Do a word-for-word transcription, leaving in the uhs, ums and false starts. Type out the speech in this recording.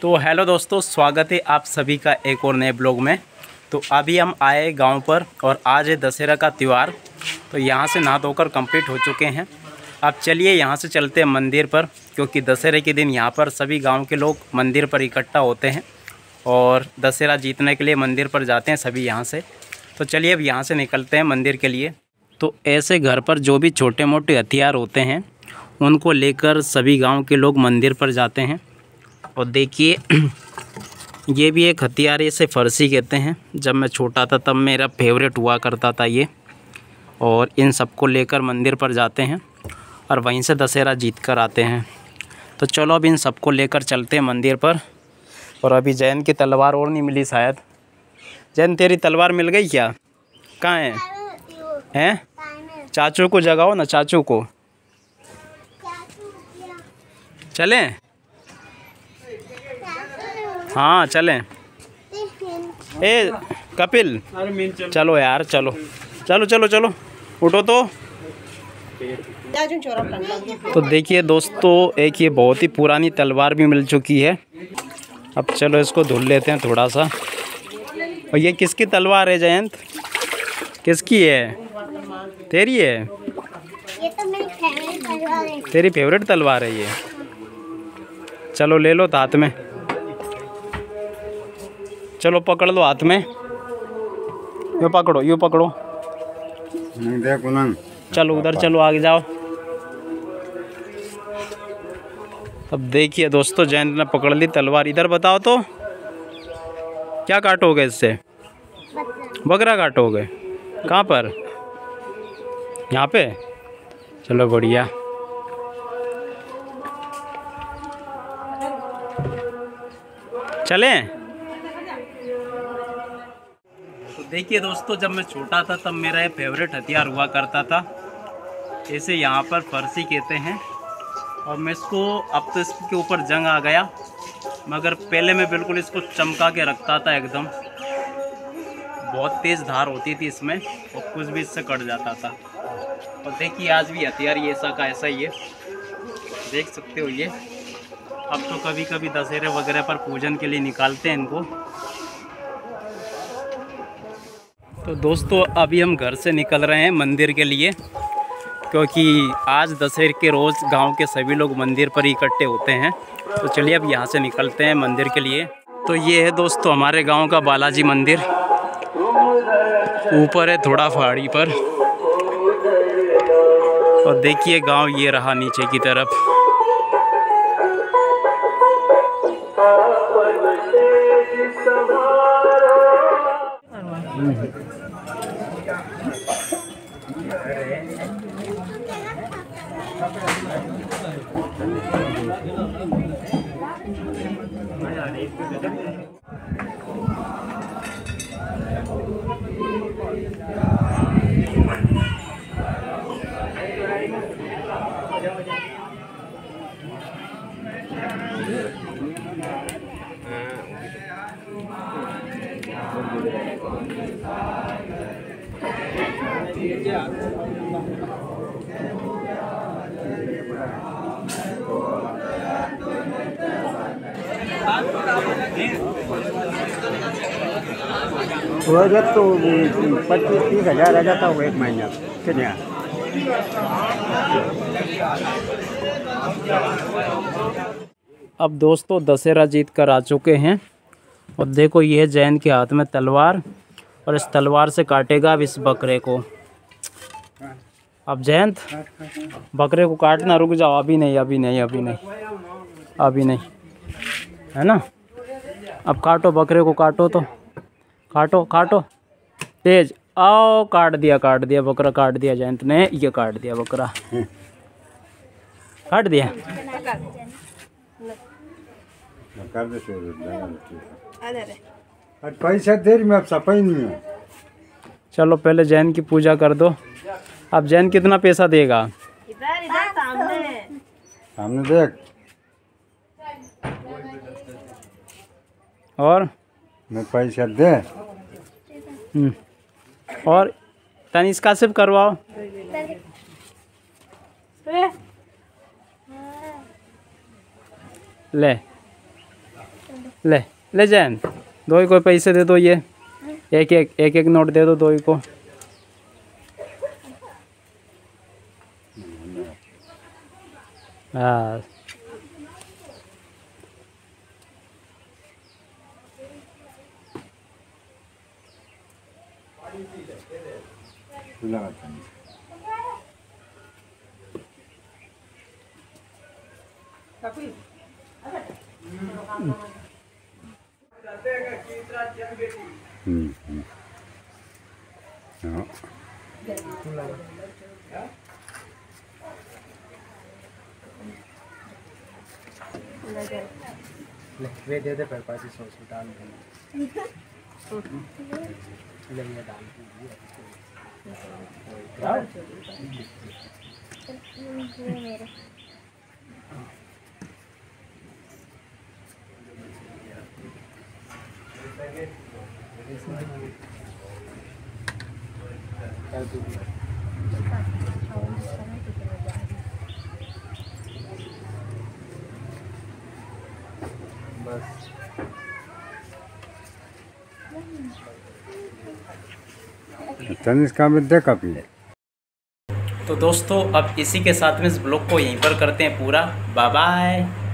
तो हेलो दोस्तों, स्वागत है आप सभी का एक और नए ब्लॉग में। तो अभी हम आए गांव पर और आज है दशहरा का त्यौहार। तो यहां से नहा धोकर कंप्लीट हो चुके हैं। अब चलिए यहां से चलते हैं मंदिर पर, क्योंकि दशहरे के दिन यहां पर सभी गांव के लोग मंदिर पर इकट्ठा होते हैं और दशहरा जीतने के लिए मंदिर पर जाते हैं सभी यहाँ से। तो चलिए अब यहाँ से निकलते हैं मंदिर के लिए। तो ऐसे घर पर जो भी छोटे मोटे हथियार होते हैं उनको लेकर सभी गांव के लोग मंदिर पर जाते हैं। और देखिए ये भी एक हथियार, इसे फरसी कहते हैं। जब मैं छोटा था तब मेरा फेवरेट हुआ करता था ये, और इन सबको लेकर मंदिर पर जाते हैं और वहीं से दशहरा जीत कर आते हैं। तो चलो अब इन सबको लेकर चलते हैं मंदिर पर। और अभी जैन की तलवार और नहीं मिली शायद। जैन तेरी तलवार मिल गई क्या? कहाँ है? हैं? चाचू को जगाओ ना, चाचू को। चलें? हाँ चलें। ए कपिल चलो यार, चलो चलो चलो चलो उठो। तो तो देखिए दोस्तों, एक ये बहुत ही पुरानी तलवार भी मिल चुकी है। अब चलो इसको धुल लेते हैं थोड़ा सा। और ये किसकी तलवार है जयंत? किसकी है? तेरी है? ये तो मेरी फेवरेट तलवार है। तेरी फेवरेट तलवार है ये? चलो ले लो हाथ में, चलो पकड़ लो हाथ में। यो पकड़ो, यो पकड़ो। चलो उधर चलो, आगे जाओ। अब देखिए दोस्तों, जयंत ने पकड़ ली तलवार। इधर बताओ तो क्या काटोगे इससे? बकरा काटोगे? कहाँ पर? यहाँ पे? चलो बढ़िया। चलें? तो देखिए दोस्तों, जब मैं छोटा था तब मेरा ये फेवरेट हथियार हुआ करता था। इसे यहाँ पर फरसी कहते हैं। और मैं इसको, अब तो इसके ऊपर जंग आ गया, मगर पहले मैं बिल्कुल इसको चमका के रखता था एकदम। बहुत तेज़ धार होती थी इसमें और कुछ भी इससे कट जाता था। और देखिए आज भी हथियार ये ऐसा का ऐसा ही है, देख सकते हो ये। अब तो कभी कभी दशहरे वगैरह पर पूजन के लिए निकालते हैं इनको। तो दोस्तों अभी हम घर से निकल रहे हैं मंदिर के लिए, क्योंकि आज दशहरे के रोज़ गांव के सभी लोग मंदिर पर इकट्ठे होते हैं। तो चलिए अब यहाँ से निकलते हैं मंदिर के लिए। तो ये है दोस्तों हमारे गांव का बालाजी मंदिर, ऊपर है थोड़ा पहाड़ी पर। और देखिए गांव ये रहा नीचे की तरफ। वजट तो पच्चीस तीस हज़ार आ जाता होगा एक महीना के यहाँ। अब दोस्तों दशहरा जीत कर आ चुके हैं और देखो ये है जैन के हाथ में तलवार, और इस तलवार से काटेगा अब इस बकरे को। अब जयंत बकरे को काटना, रुक जाओ, अभी नहीं अभी नहीं अभी नहीं अभी नहीं, है ना? अब काटो बकरे को, काटो तो काटो काटो तेज। आओ, काट दिया काट दिया बकरा, काट दिया जयंत ने, ये काट दिया बकरा, काट दिया। पैसा देर में अब सफाई नहीं है। चलो पहले जैन की पूजा कर दो। अब जैन कितना पैसा देगा? इधर इधर सामने सामने देख। और मैं पैसा दे, और तनिष्का सिर्फ करवाओ। ले ले ले जैन, दो ही को पैसे दे दो, ये एक एक एक एक नोट दे दो दो ही को। हाँ वे दे दे पर पैसे सौ सौ डाल देंगे। बस देखा। तो दोस्तों अब इसी के साथ में इस ब्लॉग को यहीं पर करते हैं पूरा। Bye bye.